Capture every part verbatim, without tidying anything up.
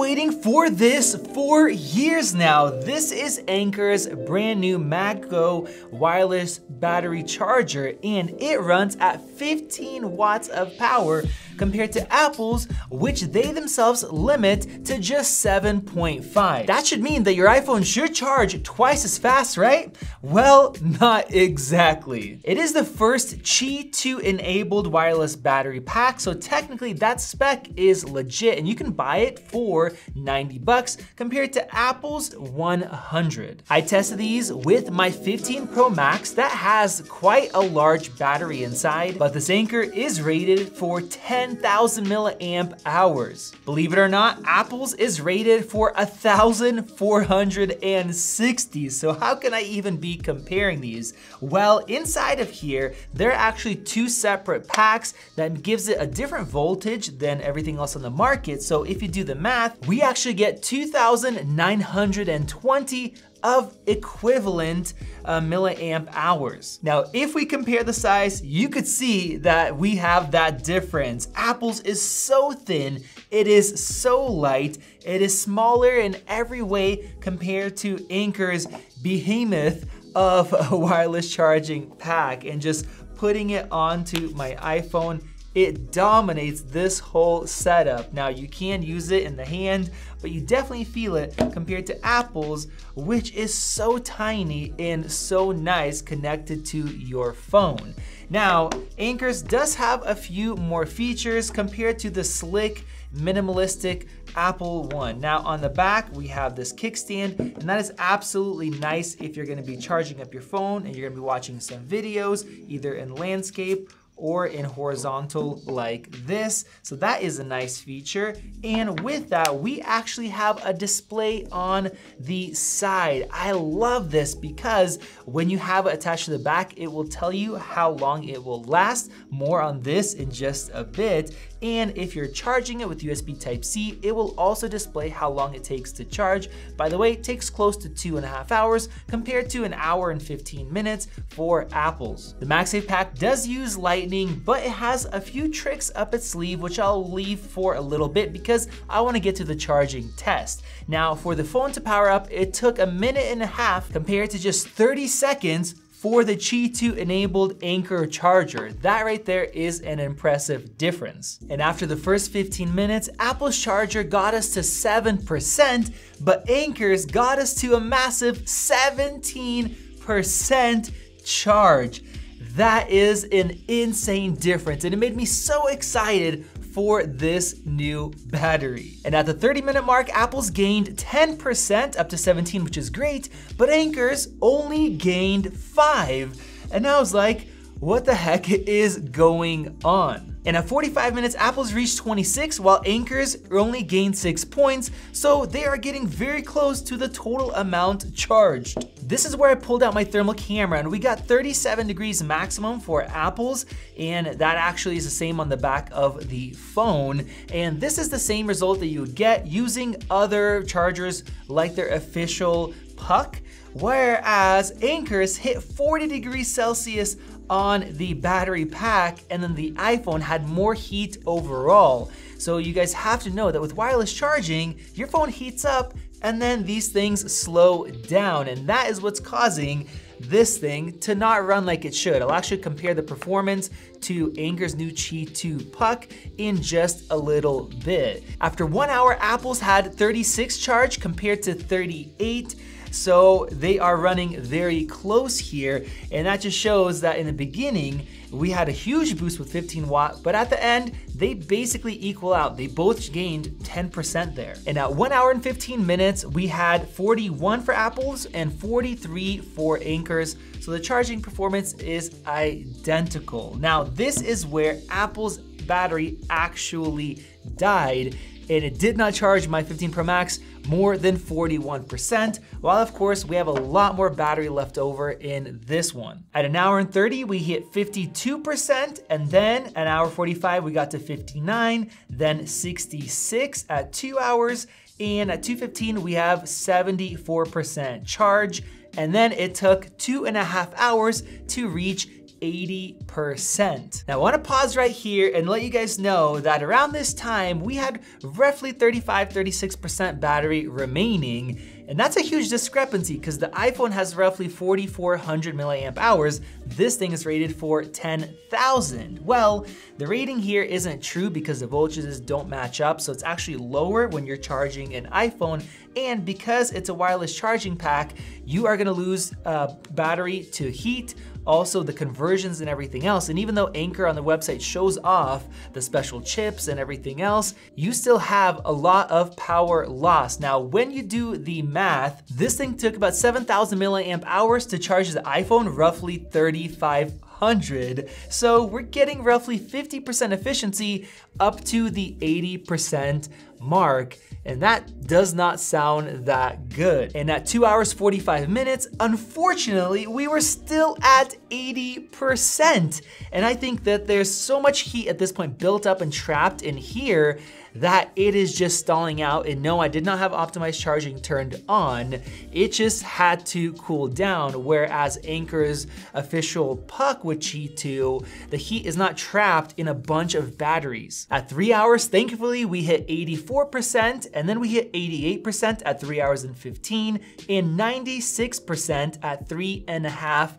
waiting for this for years now. This is Anker's brand new MagGo wireless battery charger, and it runs at fifteen watts of power compared to Apple's, which they themselves limit to just seven point five. That should mean that your iPhone should charge twice as fast, right? Well, not exactly. It is the first Qi two enabled wireless battery pack, so technically that spec is legit and you can buy it for ninety bucks compared to Apple's one hundred. I tested these with my fifteen Pro Max that has quite a large battery inside, but this Anker is rated for ten thousand milliamp hours. Believe it or not, Apple's is rated for one thousand four hundred sixty. So how can I even be comparing these? Well, inside of here, there are actually two separate packs that gives it a different voltage than everything else on the market. So if you do the math, we actually get two thousand nine hundred twenty of equivalent uh, milliamp hours. Now, if we compare the size, you could see that we have that difference. Apple's is so thin, it is so light, it is smaller in every way compared to Anker's behemoth of a wireless charging pack. And just putting it onto my iPhone, it dominates this whole setup. Now, you can use it in the hand, but you definitely feel it compared to Apple's, which is so tiny and so nice connected to your phone. Now, Anker's does have a few more features compared to the slick, minimalistic Apple one. Now on the back, we have this kickstand, and that is absolutely nice if you're gonna be charging up your phone and you're gonna be watching some videos, either in landscape or in horizontal like this. So that is a nice feature. And with that, we actually have a display on the side. I love this because when you have it attached to the back, it will tell you how long it will last. More on this in just a bit. And if you're charging it with U S B Type C, it will also display how long it takes to charge. By the way, it takes close to two and a half hours compared to an hour and fifteen minutes for Apple's. The MagSafe pack does use Lightning, but it has a few tricks up its sleeve, which I'll leave for a little bit because I want to get to the charging test. Now, for the phone to power up, it took a minute and a half compared to just thirty seconds for the Qi two enabled Anker charger. That right there is an impressive difference. And after the first fifteen minutes, Apple's charger got us to seven percent, but Anker's got us to a massive seventeen percent charge. That is an insane difference, and it made me so excited for this new battery. And at the thirty minute mark, Apple's gained ten percent up to seventeen, which is great, but Anker's only gained five. And I was like, what the heck is going on? And at forty-five minutes, Apple's reached twenty-six, while Anker's only gained six points. So they are getting very close to the total amount charged. This is where I pulled out my thermal camera, and we got thirty-seven degrees maximum for Apple's, and that actually is the same on the back of the phone. And this is the same result that you would get using other chargers like their official puck, whereas Anker's hit forty degrees Celsius on the battery pack, and then the iPhone had more heat overall. So you guys have to know that with wireless charging, your phone heats up and then these things slow down, and that is what's causing this thing to not run like it should. I'll actually compare the performance to Anker's new Qi two puck in just a little bit. After one hour, Apple's had thirty-six charge compared to thirty-eight. So they are running very close here, and that just shows that in the beginning, we had a huge boost with fifteen watt, but at the end, they basically equal out. They both gained ten percent there. And at one hour and fifteen minutes, we had forty-one for Apple's and forty-three for Anker's. So the charging performance is identical. Now, this is where Apple's battery actually died, and it did not charge my fifteen Pro Max more than forty-one percent, while of course we have a lot more battery left over in this one. At an hour and thirty, we hit fifty-two percent, and then an hour forty-five, we got to fifty-nine, then sixty-six at two hours, and at two fifteen, we have seventy-four percent charge, and then it took two and a half hours to reach eighty percent. Now I wanna pause right here and let you guys know that around this time, we had roughly thirty-five, thirty-six percent battery remaining. And that's a huge discrepancy because the iPhone has roughly forty-four hundred milliamp hours. This thing is rated for ten thousand. Well, the rating here isn't true because the voltages don't match up. So it's actually lower when you're charging an iPhone. And because it's a wireless charging pack, you are gonna lose uh, battery to heat, also the conversions and everything else. And even though Anker on the website shows off the special chips and everything else, you still have a lot of power loss. Now, when you do the math, this thing took about seven thousand milliamp hours to charge the iPhone, roughly thirty-five hundred. So we're getting roughly fifty percent efficiency up to the eighty percent mark. And that does not sound that good. And at two hours, forty-five minutes, unfortunately, we were still at eighty percent. And I think that there's so much heat at this point built up and trapped in here that it is just stalling out. And no, I did not have optimized charging turned on. It just had to cool down. Whereas Anker's official puck with Qi two, the heat is not trapped in a bunch of batteries. At three hours, thankfully, we hit eighty-four percent, and then we hit eighty-eight percent at three hours and fifteen, and ninety-six percent at three and a half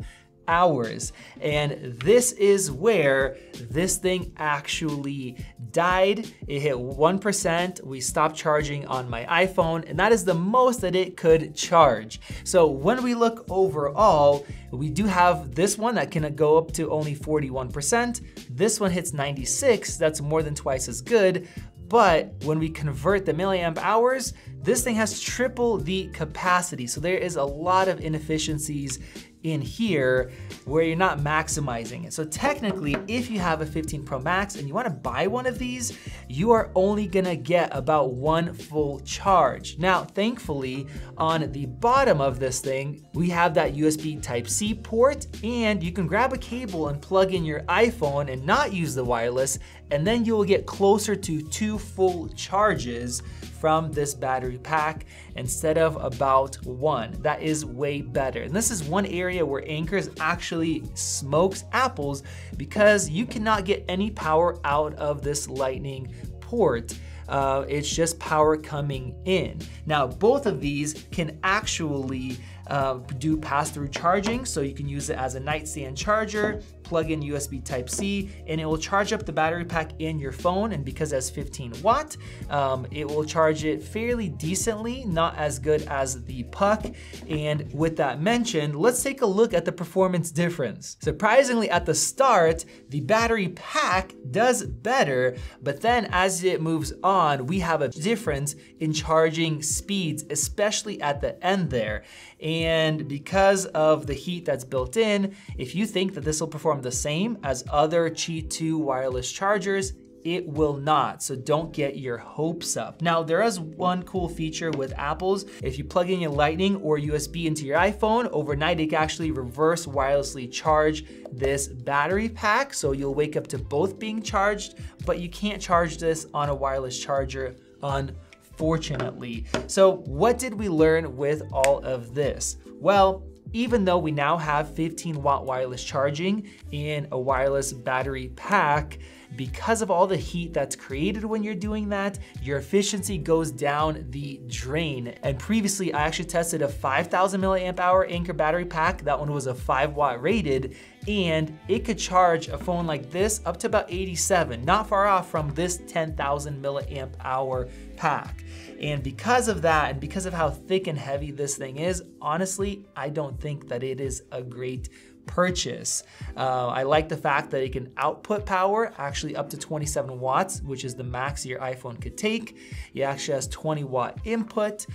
hours. And this is where this thing actually died. It hit one percent. We stopped charging on my iPhone, and that is the most that it could charge. So when we look overall, we do have this one that can go up to only forty-one percent. This one hits ninety-six. That's more than twice as good. But when we convert the milliamp hours, this thing has triple the capacity. So there is a lot of inefficiencies in here where you're not maximizing it. So technically, if you have a fifteen Pro Max and you wanna buy one of these, you are only gonna get about one full charge. Now, thankfully, on the bottom of this thing, we have that U S B Type C port, and you can grab a cable and plug in your iPhone and not use the wireless, and then you will get closer to two full charges from this battery pack instead of about one. That is way better. And this is one area where Anker actually smokes apples, because you cannot get any power out of this lightning port. Uh, it's just power coming in. Now, both of these can actually uh, do pass-through charging, so you can use it as a nightstand charger, plug in U S B Type C, and it will charge up the battery pack in your phone, and because that's fifteen watt, um, it will charge it fairly decently, not as good as the puck. And with that mentioned, let's take a look at the performance difference. Surprisingly, at the start, the battery pack does better, but then as it moves on, we have a difference in charging speeds, especially at the end there. And because of the heat that's built in, if you think that this will perform the same as other Qi two wireless chargers, it will not, so don't get your hopes up. Now, there is one cool feature with Apple's. If you plug in your Lightning or U S B into your iPhone, overnight it can actually reverse wirelessly charge this battery pack, so you'll wake up to both being charged, but you can't charge this on a wireless charger, unfortunately. So what did we learn with all of this? Well, even though we now have fifteen watt wireless charging in a wireless battery pack, because of all the heat that's created when you're doing that, your efficiency goes down the drain. And previously, I actually tested a five thousand milliamp hour Anker battery pack. That one was a five watt rated, and it could charge a phone like this up to about eighty-seven, not far off from this ten thousand milliamp hour pack. And because of that, and because of how thick and heavy this thing is, honestly, I don't think that it is a great purchase. Uh, I like the fact that it can output power actually up to twenty-seven watts, which is the max your iPhone could take. It actually has twenty watt input,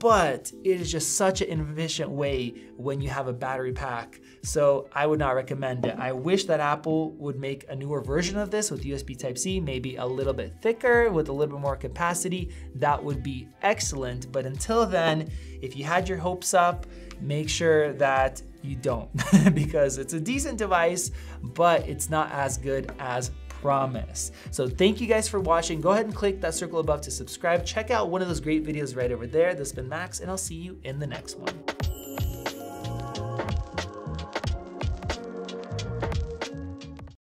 but it is just such an inefficient way when you have a battery pack. So I would not recommend it. I wish that Apple would make a newer version of this with U S B Type C, maybe a little bit thicker with a little bit more capacity. That would be excellent. But until then, if you had your hopes up, make sure that you don't, because it's a decent device, but it's not as good as promise. So thank you guys for watching. Go ahead and click that circle above to subscribe. Check out one of those great videos right over there. This has been Max, and I'll see you in the next one.